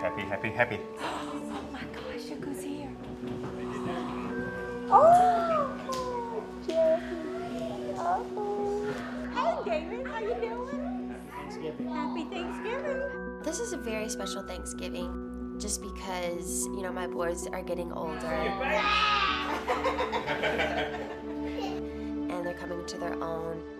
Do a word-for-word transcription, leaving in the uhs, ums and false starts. Happy, happy, happy. Oh my gosh, it goes here. Oh, Jeremy. Oh. Hey, David, how you doing? Happy Thanksgiving. Happy Thanksgiving. This is a very special Thanksgiving, just because, you know, my boys are getting older. And they're coming to their own.